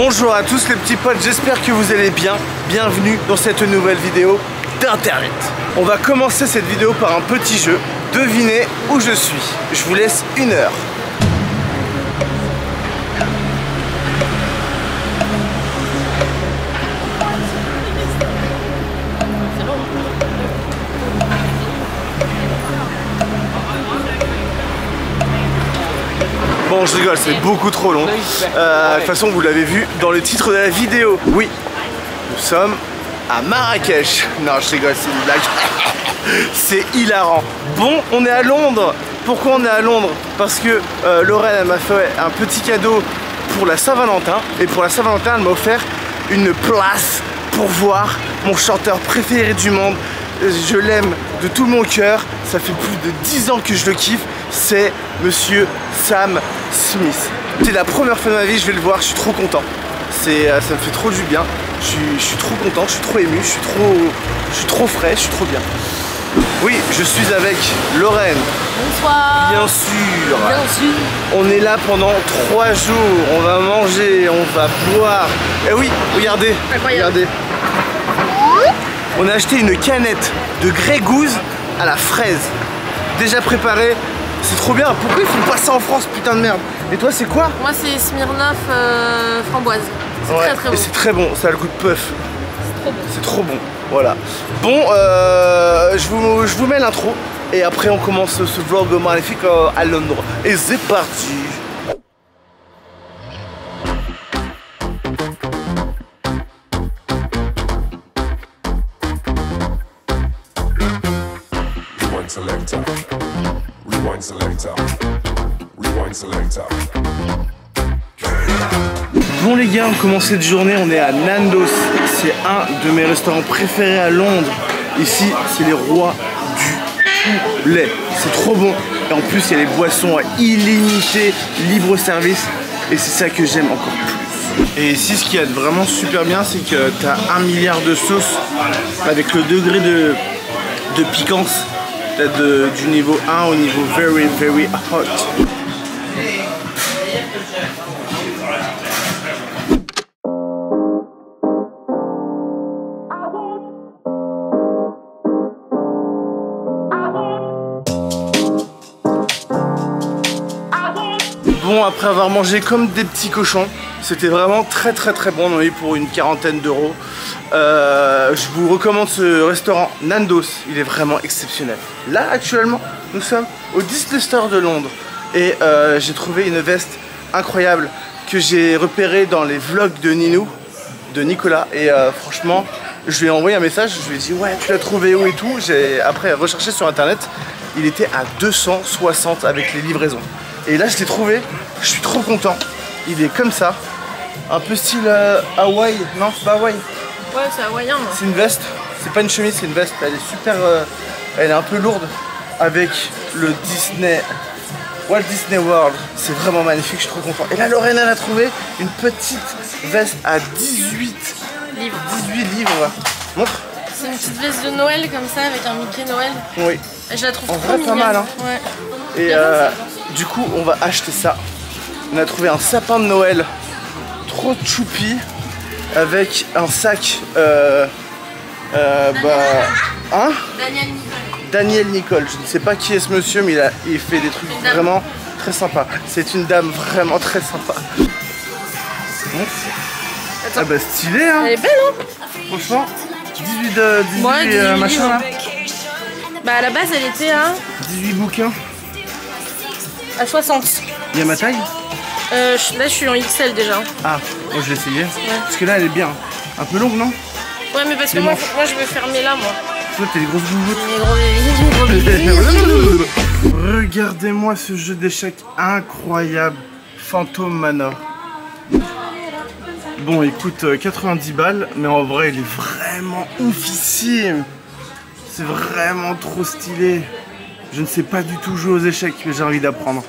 Bonjour à tous les petits potes, j'espère que vous allez bien. Bienvenue dans cette nouvelle vidéo d'Internet. On va commencer cette vidéo par un petit jeu. Devinez où je suis. Je vous laisse une heure. Bon, je rigole, c'est beaucoup trop long. De toute façon, vous l'avez vu dans le titre de la vidéo. Oui, nous sommes à Marrakech. Non, je rigole, c'est une blague. C'est hilarant. Bon, on est à Londres. Pourquoi on est à Londres? Parce que Lorraine m'a fait un petit cadeau pour la Saint-Valentin. Et pour la Saint-Valentin, elle m'a offert une place pour voir mon chanteur préféré du monde. Je l'aime de tout mon cœur. Ça fait plus de 10 ans que je le kiffe. C'est monsieur Sam Smith. C'est la première fois de ma vie, je vais le voir, je suis trop content. Ça me fait trop du bien. Je suis trop content, je suis trop ému, je suis trop frais, je suis trop bien. Oui, je suis avec Lorraine. Bonsoir. Bien sûr. Bien sûr. On est là pendant 3 jours. On va manger, on va boire. Eh oui, regardez. Incroyable. Regardez. On a acheté une canette de Grey Goose à la fraise. Déjà préparée. C'est trop bien, pourquoi ils font pas ça en France, putain de merde? Et toi c'est quoi? Moi c'est Smirnoff framboise. C'est ouais, très bon. Et c'est très bon, ça a le goût de puff. C'est trop bon. C'est trop bon, voilà. Bon, je vous mets l'intro et après on commence ce vlog magnifique à Londres. Et c'est parti. Bon les gars, on commence cette journée, on est à Nando's. C'est un de mes restaurants préférés à Londres. Ici, c'est les rois du poulet. C'est trop bon. Et en plus, il y a les boissons illimitées, libre service. Et c'est ça que j'aime encore plus. Et ici, ce qu'il y a de vraiment super bien, c'est que tu as 1 milliard de sauces avec le degré de piquance. Du niveau 1 au niveau very very hot. Bon, après avoir mangé comme des petits cochons, c'était vraiment très très très bon. On en a eu pour une quarantaine d'euros. Je vous recommande ce restaurant Nando's, il est vraiment exceptionnel. Là actuellement nous sommes au Disney Store de Londres et j'ai trouvé une veste incroyable que j'ai repérée dans les vlogs de Ninou, de Nicolas, et franchement je lui ai envoyé un message, je lui ai dit ouais tu l'as trouvé où et tout. J'ai après recherché sur internet, il était à 260 avec les livraisons et là je l'ai trouvé, je suis trop content. Il est comme ça, un peu style Hawaï, non c'est pas Hawaï. Ouais, c'est hawaïen. C'est une veste, c'est pas une chemise, c'est une veste. Elle est super. Elle est un peu lourde avec le Disney. Walt Disney World. C'est vraiment magnifique, je suis trop content. Et là, Lorraine, elle a trouvé une petite veste à 18 livres. 18 livres. Montre. C'est une petite veste de Noël comme ça avec un Mickey Noël. Oui. Et je la trouve trop mignonne. En vrai, pas mal, hein. Ouais. Et du coup, on va acheter ça. On a trouvé un sapin de Noël trop choupi. Avec un sac Daniel Nicole. Je ne sais pas qui est ce monsieur, mais il fait des trucs vraiment très sympas. C'est une dame vraiment très sympa. Attends. Ah bah stylé hein. Elle est belle hein. Franchement, 18 machin là. Bah à la base elle était à 18 bouquins. À 60. Il y a ma taille? Là je suis en XL déjà. Ah, moi je l'ai essayé. Ouais. Parce que là elle est bien. Un peu longue non? Ouais mais parce que moi je veux fermer là moi. Toi t'es des grosses bougeottes. Regardez-moi ce jeu d'échecs incroyable. Phantom Manor. Bon il coûte 90 balles mais en vrai il est vraiment oufissime. C'est vraiment trop stylé. Je ne sais pas du tout jouer aux échecs mais j'ai envie d'apprendre.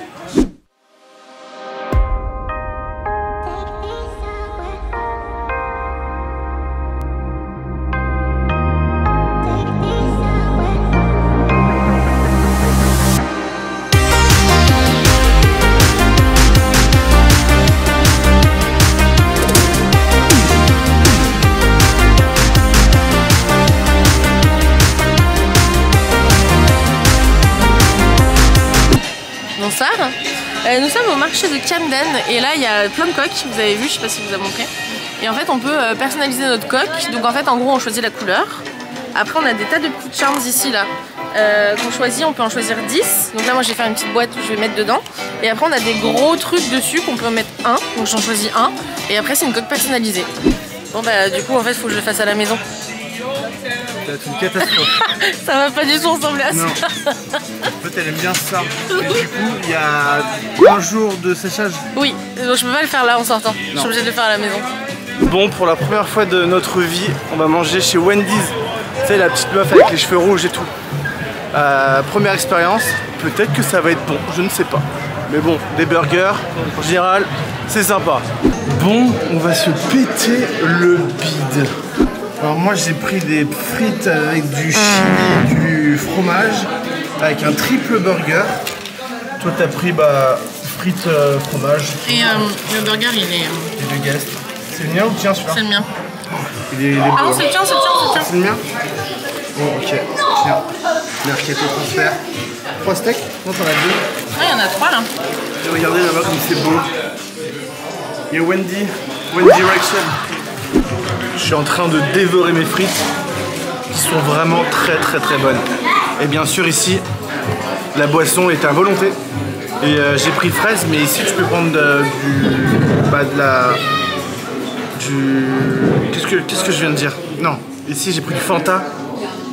Nous sommes au marché de Camden et là il y a plein de coques, vous avez vu, je sais pas si vous avez montré. Et en fait on peut personnaliser notre coque, donc en fait en gros on choisit la couleur. Après on a des tas de petites charms ici là qu'on choisit, on peut en choisir 10. Donc là moi j'ai fait une petite boîte où je vais mettre dedans. Et après on a des gros trucs dessus qu'on peut en mettre un, donc j'en choisis un. Et après c'est une coque personnalisée. Bon bah du coup en fait faut que je le fasse à la maison. C'est une catastrophe. Ça va pas du tout ressembler à ça. En fait elle aime bien ça. Et du coup il y a un jour de séchage. Oui, donc je peux pas le faire là en sortant. Je suis obligée de le faire à la maison. Bon, pour la première fois de notre vie, on va manger chez Wendy's. Tu sais la petite meuf avec les cheveux rouges et tout. Première expérience, peut-être que ça va être bon, je ne sais pas. Mais bon, des burgers, en général, c'est sympa. Bon, on va se péter le bide. Alors moi j'ai pris des frites avec du chili, du fromage, avec un triple burger. Toi t'as pris bah frites, fromage. Et le burger il est... Et le guest. C'est le mien ou le tien celui-là? C'est le mien. Ah non c'est le tien, c'est le tien, c'est le tien. C'est le mien. Bon ok, tiens. Mercato transfert. 3 steaks? Non t'en as 2. Ah il y en a 3 là. Et regardez là-bas comme c'est beau. Il y a Wendy, Wendy Reaction. Je suis en train de dévorer mes frites qui sont vraiment très bonnes. Et bien sûr ici, la boisson est à volonté. Et j'ai pris fraise, mais ici tu peux prendre Qu'est-ce que je viens de dire? Non, ici j'ai pris du Fanta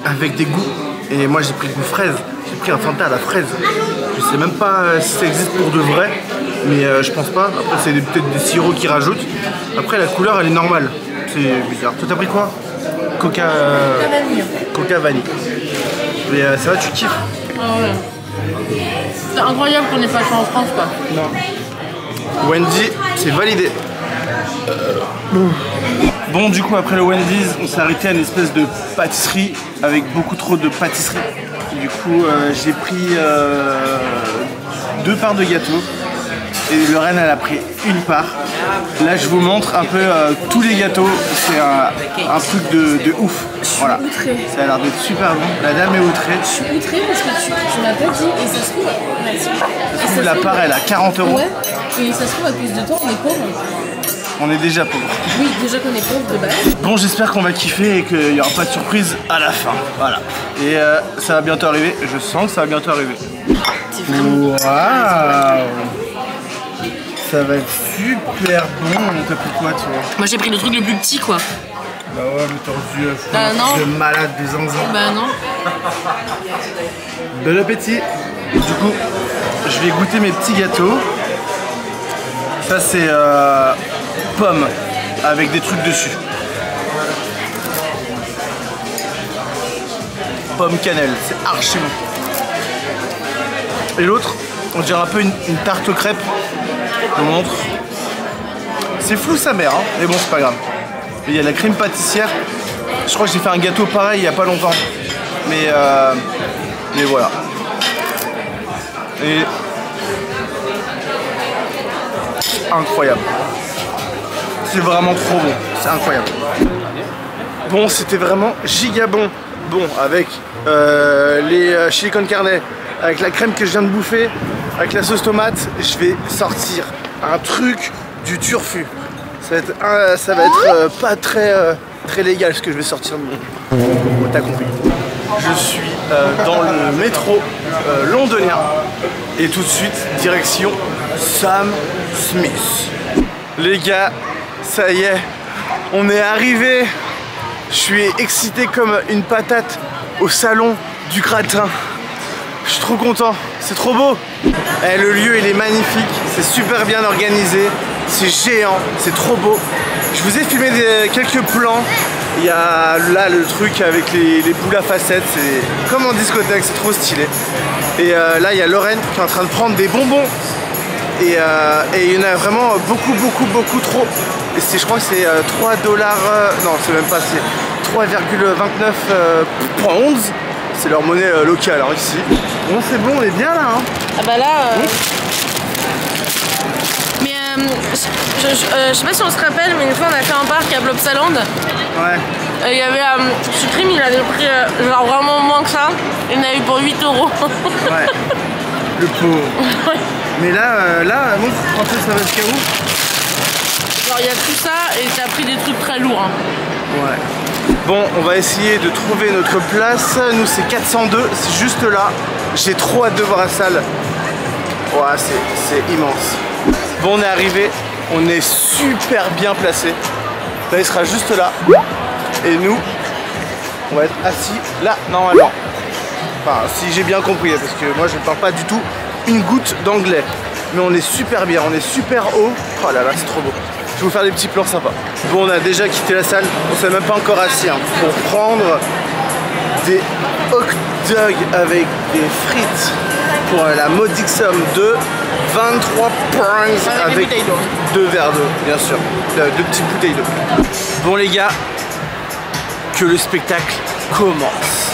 avec des goûts. Et moi j'ai pris du goût fraise. J'ai pris un Fanta à la fraise. Je sais même pas si ça existe pour de vrai, mais je pense pas. Après c'est peut-être des sirops qui rajoutent. Après la couleur elle est normale. C'est bizarre. Toi t'as pris quoi? Coca... Coca vanille. Mais ça va, tu kiffes? Ouais. C'est incroyable qu'on n'ait pas le choix en France quoi. Non. Wendy, c'est validé. Bon du coup après le Wendy's, on s'est arrêté à une espèce de pâtisserie avec beaucoup trop de pâtisserie. Du coup j'ai pris 2 parts de gâteau. Et Lorraine elle a pris une part. Là je vous montre un peu tous les gâteaux. C'est un truc de ouf. Voilà. Ça a l'air d'être super bon. La dame est outrée. Je suis outrée parce que tu m'as pas dit. Et ça se trouve, la part elle à 40 €. Ouais. Et ça se trouve à plus de temps on est pauvre. On est déjà pauvre. Oui déjà qu'on est pauvre de base. Bon j'espère qu'on va kiffer et qu'il n'y aura pas de surprise à la fin. Voilà. Et ça va bientôt arriver. Je sens que ça va bientôt arriver. Waouh. Ça va être super bon. T'as pris quoi toi? Moi j'ai pris le truc le plus petit quoi. Bah ouais mais t'as dû faire de malade des zinzins. Bah non. Bon appétit. Du coup je vais goûter mes petits gâteaux. Ça c'est pommes avec des trucs dessus. Pomme cannelle, c'est archi bon. Et l'autre on dirait un peu une tarte aux crêpes. Je vous montre. C'est flou sa mère, hein. Mais bon c'est pas grave. Il y a de la crème pâtissière. Je crois que j'ai fait un gâteau pareil il y a pas longtemps. Mais voilà. Et incroyable. C'est vraiment trop bon. C'est incroyable. Bon c'était vraiment giga bon. Bon avec les chili con carne, avec la crème que je viens de bouffer. Avec la sauce tomate, je vais sortir un truc du turfu. Ça va être pas très légal ce que je vais sortir de mon... T'as compris. Je suis dans le métro londonien. Et tout de suite, direction Sam Smith. Les gars, ça y est, on est arrivé. Je suis excité comme une patate au salon du gratin. Je suis trop content, c'est trop beau. Eh, le lieu il est magnifique, c'est super bien organisé, c'est géant, c'est trop beau. Je vous ai filmé quelques plans. Il y a là le truc avec les boules à facettes, c'est comme en discothèque, c'est trop stylé. Et là il y a Lorraine qui est en train de prendre des bonbons. Et il y en a vraiment beaucoup trop. Et je crois que c'est 3 $, non c'est même pas, c'est 3,29 pour 11. C'est leur monnaie locale hein, ici. Bon c'est bon, on est bien là hein. Ah bah là... Oui. Mais je sais pas si on se rappelle, mais une fois on a fait un parc à Blobsaland. Ouais. Il y avait Supreme, il avait pris genre vraiment moins que ça. Il en a eu pour 8 €. Ouais. Le pauvre. Ouais. Mais là, moi je pensais ça va jusqu'à où. Alors il y a tout ça et t'as pris des trucs très lourds. Hein. Ouais. Bon, on va essayer de trouver notre place. Nous c'est 402, c'est juste là. J'ai trop hâte de voir la salle. Ouais, c'est immense. Bon, on est arrivé. On est super bien placé. Là, il sera juste là. Et nous, on va être assis là, normalement. Enfin, si j'ai bien compris, parce que moi, je ne parle pas du tout une goutte d'anglais. Mais on est super bien, on est super haut. Oh là là, c'est trop beau. Je vais vous faire des petits plans sympas. Bon, on a déjà quitté la salle. On ne s'est même pas encore assis, hein, pour prendre des hot dogs avec des frites pour la modique somme de 23 pounds avec deux verres d'eau, bien sûr, deux petites bouteilles d'eau. Bon les gars, que le spectacle commence.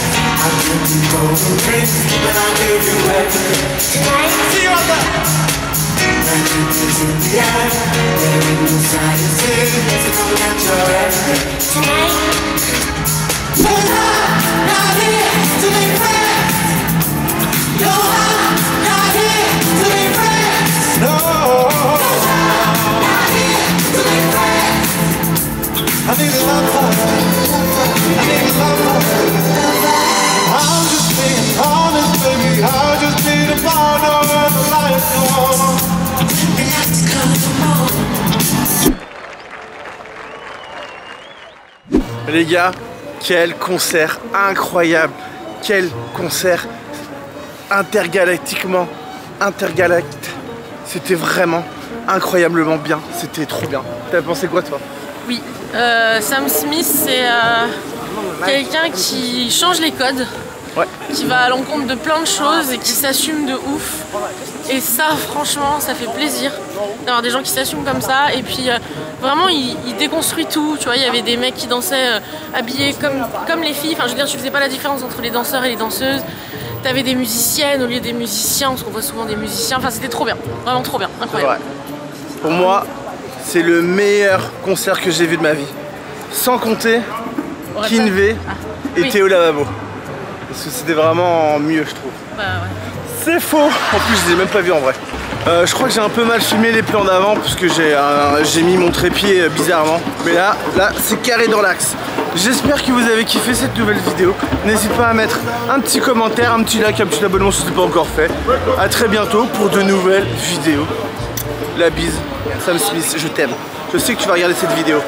I need love. Les gars, quel concert incroyable! Quel concert intergalactiquement intergalactique! C'était vraiment incroyablement bien, c'était trop bien. T'as pensé quoi toi? Oui, Sam Smith c'est quelqu'un qui change les codes, ouais, qui va à l'encontre de plein de choses et qui s'assume de ouf. Et ça franchement ça fait plaisir d'avoir des gens qui s'assument comme ça. Et puis vraiment il déconstruit tout, tu vois. Il y avait des mecs qui dansaient habillés comme les filles. Enfin je veux dire, tu faisais pas la différence entre les danseurs et les danseuses. T'avais des musiciennes au lieu des musiciens, parce qu'on voit souvent des musiciens. Enfin c'était trop bien, vraiment trop bien, incroyable. Ouais. Pour moi c'est le meilleur concert que j'ai vu de ma vie, sans compter Kinvé et oui, Théo Lavabo, parce que c'était vraiment mieux je trouve. Bah, ouais. C'est faux. En plus je les ai même pas vus en vrai. Je crois que j'ai un peu mal filmé les plans d'avant parce que j'ai mis mon trépied bizarrement. Mais là c'est carré dans l'axe. J'espère que vous avez kiffé cette nouvelle vidéo. N'hésite pas à mettre un petit commentaire, un petit like, un petit abonnement si ce n'est pas encore fait. A très bientôt pour de nouvelles vidéos. La bise, Sam Smith, je t'aime. Je sais que tu vas regarder cette vidéo.